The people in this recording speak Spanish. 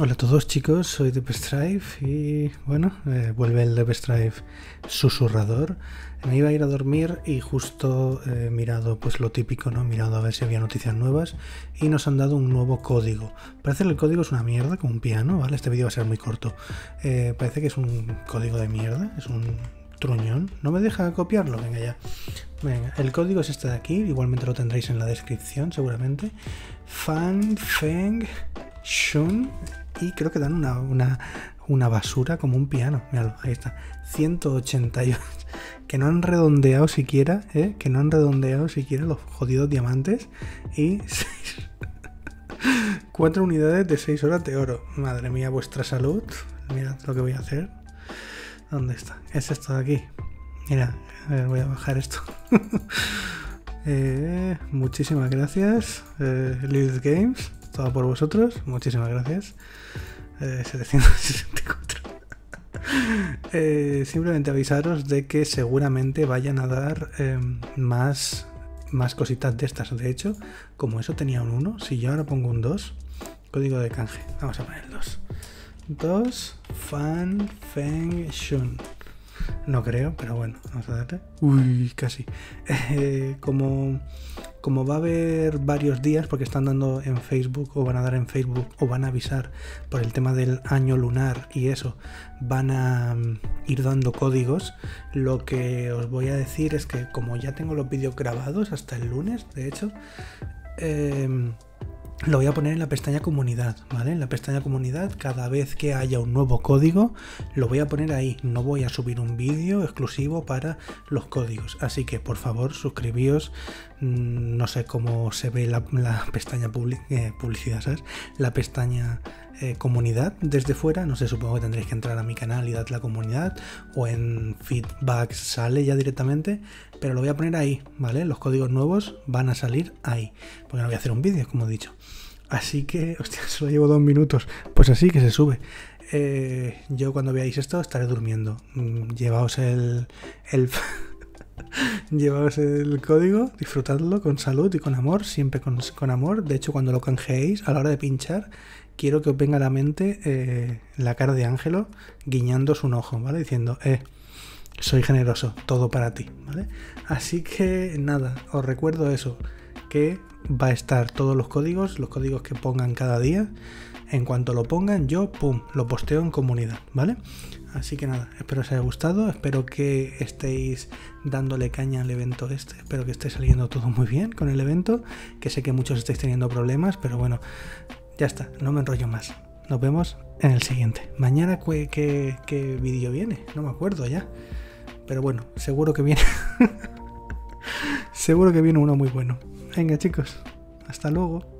Hola a todos chicos, soy Dev Strife y bueno, vuelve el Dev Strife susurrador. Me iba a ir a dormir y justo he mirado pues lo típico, ¿no? He mirado a ver si había noticias nuevas y nos han dado un nuevo código. Parece que el código es una mierda, como un piano, ¿vale? Este vídeo va a ser muy corto. Parece que es un código de mierda, es un truñón. No me deja copiarlo, venga ya. Venga, el código es este de aquí, igualmente lo tendréis en la descripción seguramente. Fan Feng Shun. Y creo que dan una basura como un piano. Míralo, ahí está. 188. Que no han redondeado siquiera, ¿eh? Que no han redondeado siquiera los jodidos diamantes. Y 4 unidades de 6 horas de oro. Madre mía, vuestra salud. Mirad lo que voy a hacer. ¿Dónde está? Es esto de aquí. Mira, a ver, voy a bajar esto. Muchísimas gracias, lead Games. Todo por vosotros, muchísimas gracias. 764. Simplemente avisaros de que seguramente vayan a dar más cositas de estas. De hecho, como eso tenía un 1, si yo ahora pongo un 2, código de canje, vamos a poner el 2. 2 Fan Feng Shun. No creo, pero bueno, vamos a darle. Uy, casi. Como va a haber varios días, porque están dando en Facebook, o van a dar en Facebook, o van a avisar por el tema del año lunar y eso, van a ir dando códigos. Lo que os voy a decir es que como ya tengo los vídeos grabados hasta el lunes, de hecho, lo voy a poner en la pestaña comunidad, ¿vale? En la pestaña comunidad, cada vez que haya un nuevo código, lo voy a poner ahí. No voy a subir un vídeo exclusivo para los códigos. Así que, por favor, suscribíos. No sé cómo se ve la pestaña publicidad, ¿sabes? La pestaña comunidad desde fuera. No sé, supongo que tendréis que entrar a mi canal y dar la comunidad. O en feedback sale ya directamente. Pero lo voy a poner ahí, ¿vale? Los códigos nuevos van a salir ahí. Porque no voy a hacer un vídeo, como he dicho. Así que, hostia, solo llevo 2 minutos. Pues así que se sube. Yo cuando veáis esto estaré durmiendo. Llevaos el código, disfrutadlo con salud y con amor, siempre con amor. De hecho, cuando lo canjeéis, a la hora de pinchar, quiero que os venga a la mente la cara de Ángelo guiñándos un ojo, ¿vale? Diciendo, soy generoso, todo para ti, ¿vale? Así que nada, os recuerdo eso, que va a estar todos los códigos que pongan cada día. En cuanto lo pongan, yo, pum, lo posteo en comunidad, ¿vale? Así que nada, espero os haya gustado, espero que estéis dándole caña al evento este, espero que esté saliendo todo muy bien con el evento, que sé que muchos estáis teniendo problemas, pero bueno, ya está, no me enrollo más. Nos vemos en el siguiente. Mañana, ¿qué vídeo viene? No me acuerdo ya, pero bueno, seguro que viene. Seguro que viene uno muy bueno. Venga chicos, hasta luego.